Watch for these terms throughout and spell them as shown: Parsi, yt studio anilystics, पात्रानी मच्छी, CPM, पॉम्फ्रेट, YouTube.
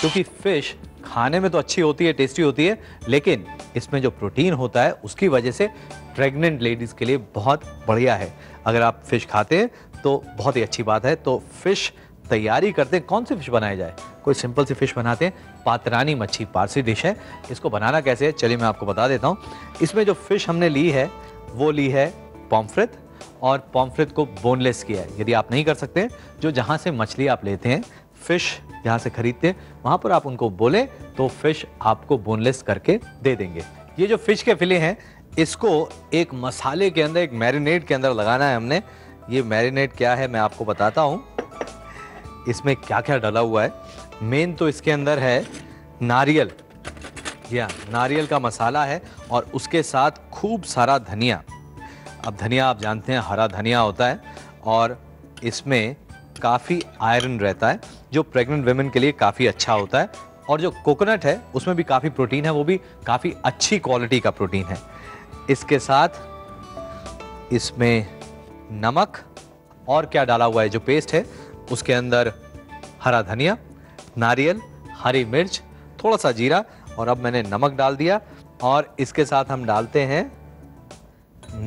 क्योंकि फिश खाने में तो अच्छी होती है, टेस्टी होती है, लेकिन इसमें जो प्रोटीन होता है उसकी वजह से प्रेग्नेंट लेडीज़ के लिए बहुत बढ़िया है। अगर आप फिश खाते हैं तो बहुत ही अच्छी बात है। तो फिश तैयारी करते हैं, कौन सी फिश बनाई जाए? कोई सिंपल सी फिश बनाते हैं, पात्रानी मच्छी पारसी डिश है। इसको बनाना कैसे है चलिए मैं आपको बता देता हूँ। इसमें जो फिश हमने ली है वो ली है पॉम्फ्रेट, और पॉम्फ्रेट को बोनलेस किया है। यदि आप नहीं कर सकते, जो जहाँ से मछली आप लेते हैं, फिश जहाँ से खरीदते हैं, वहाँ पर आप उनको बोले तो फिश आपको बोनलेस करके दे देंगे। ये जो फिश के फिले हैं इसको एक मसाले के अंदर, एक मैरिनेट के अंदर लगाना है हमने। ये मैरिनेट क्या है मैं आपको बताता हूँ, इसमें क्या क्या डाला हुआ है। मेन तो इसके अंदर है नारियल, या नारियल का मसाला है, और उसके साथ खूब सारा धनिया। अब धनिया आप जानते हैं हरा धनिया होता है, और इसमें काफ़ी आयरन रहता है जो प्रेग्नेंट वेमेन के लिए काफ़ी अच्छा होता है। और जो कोकोनट है उसमें भी काफ़ी प्रोटीन है, वो भी काफ़ी अच्छी क्वालिटी का प्रोटीन है। इसके साथ इसमें नमक, और क्या डाला हुआ है जो पेस्ट है उसके अंदर हरा धनिया, नारियल, हरी मिर्च, थोड़ा सा जीरा, और अब मैंने नमक डाल दिया। और इसके साथ हम डालते हैं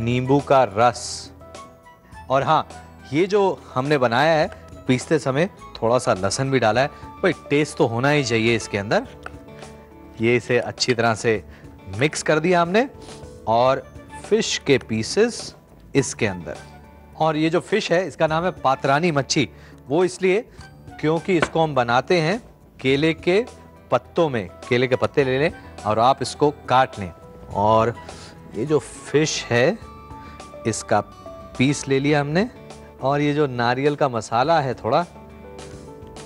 नींबू का रस। और हाँ, ये जो हमने बनाया है पीसते समय थोड़ा सा लहसुन भी डाला है, भाई टेस्ट तो होना ही चाहिए इसके अंदर। ये इसे अच्छी तरह से मिक्स कर दिया हमने, और फिश के पीसेस इसके अंदर। और ये जो फिश है इसका नाम है पात्रानी मच्छी, वो इसलिए क्योंकि इसको हम बनाते हैं केले के पत्तों में। केले के पत्ते ले लें और आप इसको काट लें, और ये जो फिश है इसका पीस ले लिया हमने, और ये जो नारियल का मसाला है थोड़ा,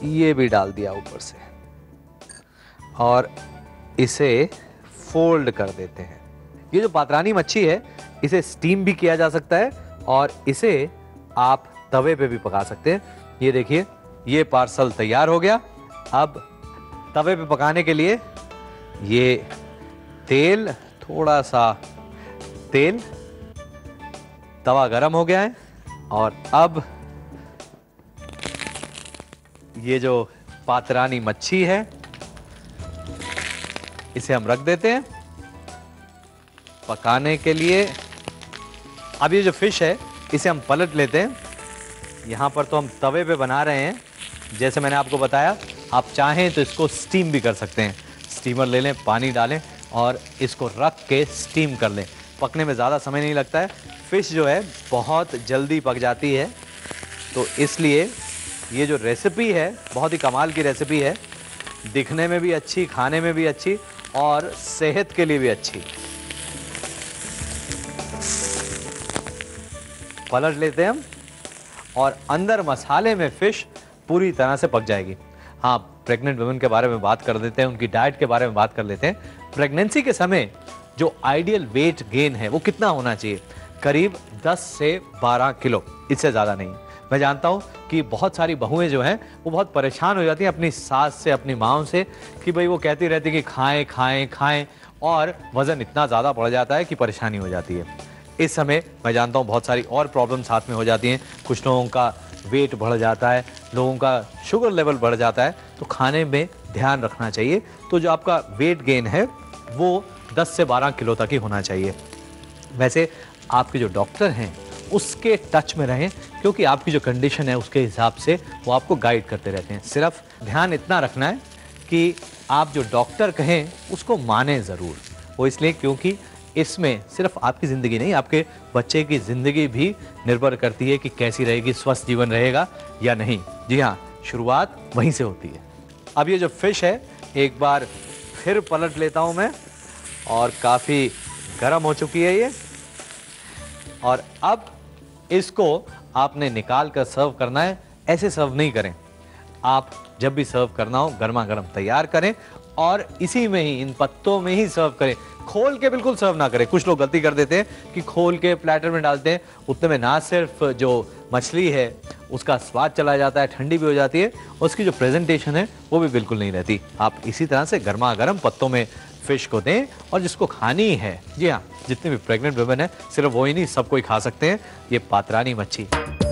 ये भी डाल दिया ऊपर से, और इसे फोल्ड कर देते हैं। ये जो पात्रानी मच्छी है इसे स्टीम भी किया जा सकता है, और इसे आप तवे पे भी पका सकते हैं। ये देखिए, ये पार्सल तैयार हो गया। अब तवे पे पकाने के लिए ये तेल, थोड़ा सा तेल, तवा गरम हो गया है, और अब ये जो पात्रानी मच्छी है इसे हम रख देते हैं पकाने के लिए। अब ये जो फिश है इसे हम पलट लेते हैं। यहाँ पर तो हम तवे पे बना रहे हैं, जैसे मैंने आपको बताया। आप चाहें तो इसको स्टीम भी कर सकते हैं। स्टीमर ले लें, पानी डालें और इसको रख के स्टीम कर लें। पकने में ज़्यादा समय नहीं लगता है, फ़िश जो है बहुत जल्दी पक जाती है। तो इसलिए ये जो रेसिपी है बहुत ही कमाल की रेसिपी है, दिखने में भी अच्छी, खाने में भी अच्छी, और सेहत के लिए भी अच्छी। पलट लेते हैं हम, और अंदर मसाले में फ़िश पूरी तरह से पक जाएगी। हाँ, प्रेग्नेंट वुमेन के बारे में बात कर देते हैं, उनकी डाइट के बारे में बात कर लेते हैं। प्रेगनेंसी के समय जो आइडियल वेट गेन है वो कितना होना चाहिए? करीब 10 से 12 किलो, इससे ज़्यादा नहीं। मैं जानता हूँ कि बहुत सारी बहुएं जो हैं वो बहुत परेशान हो जाती हैं अपनी सास से, अपनी माँओं से, कि भाई वो कहती रहती कि खाएं खाएं खाएं, और वज़न इतना ज़्यादा बढ़ जाता है कि परेशानी हो जाती है। इस समय मैं जानता हूँ बहुत सारी और प्रॉब्लम साथ में हो जाती हैं। कुछ लोगों का वेट बढ़ जाता है, लोगों का शुगर लेवल बढ़ जाता है, तो खाने में ध्यान रखना चाहिए। तो जो आपका वेट गेन है वो 10 से 12 किलो तक ही होना चाहिए। वैसे आपके जो डॉक्टर हैं उसके टच में रहें, क्योंकि आपकी जो कंडीशन है उसके हिसाब से वो आपको गाइड करते रहते हैं। सिर्फ ध्यान इतना रखना है कि आप जो डॉक्टर कहें उसको माने ज़रूर। वो इसलिए क्योंकि इसमें सिर्फ आपकी ज़िंदगी नहीं, आपके बच्चे की ज़िंदगी भी निर्भर करती है कि कैसी रहेगी, स्वस्थ जीवन रहेगा या नहीं। जी हाँ, शुरुआत वहीं से होती है। अब ये जो फिश है एक बार फिर पलट लेता हूँ मैं, और काफ़ी गर्म हो चुकी है ये। और अब इसको आपने निकाल कर सर्व करना है। ऐसे सर्व नहीं करें, आप जब भी सर्व करना हो गर्मा गर्म तैयार करें, और इसी में ही, इन पत्तों में ही सर्व करें। खोल के बिल्कुल सर्व ना करें। कुछ लोग गलती कर देते हैं कि खोल के प्लेटर में डालते हैं, उतने में ना सिर्फ जो मछली है उसका स्वाद चला जाता है, ठंडी भी हो जाती है, उसकी जो प्रेजेंटेशन है वो भी बिल्कुल नहीं रहती। आप इसी तरह से गर्मा गर्म पत्तों में फिश को दें, और जिसको खानी है, जी हाँ, जितने भी प्रेग्नेंट वुमेन है, सिर्फ वो ही नहीं, सब कोई खा सकते हैं ये पात्रानी मच्छी।